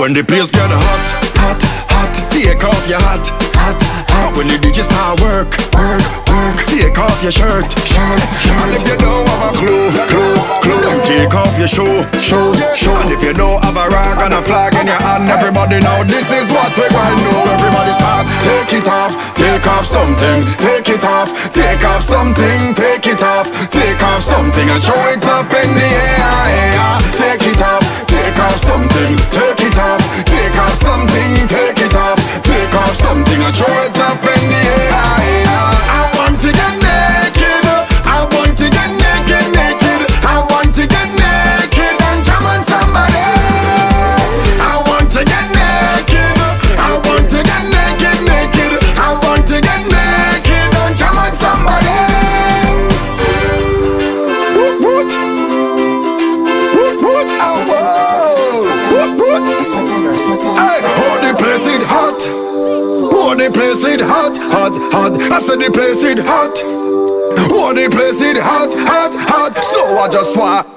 when the place get hot, hot, hot, take off your hat, hot, hot. When the DJ start work, work, work, take off your shirt, shirt, shirt. And if you don't have a clue, clue, clue, take off your shoe, shoe, shoe. And if you don't have a rag and a flag in your hand, everybody know this is what we gonna do. Everybody start, take it off, take off something, take it off, take off something, take it off, take off something, and show it up in the air. Take it off. Take off something, take it off, take off something, take it off, take off something, and throw it up in the air. I want to get naked, I want to get naked, naked, I want to get naked and jam on somebody. I want to get naked, I want to get naked, naked, I want to get naked and jam on somebody. Woot woot, woot woot, I want. Hey, oh the place it hot, oh the place it hot, hot, hot. I said the place it hot, oh the place it hot, hot, hot. So I just want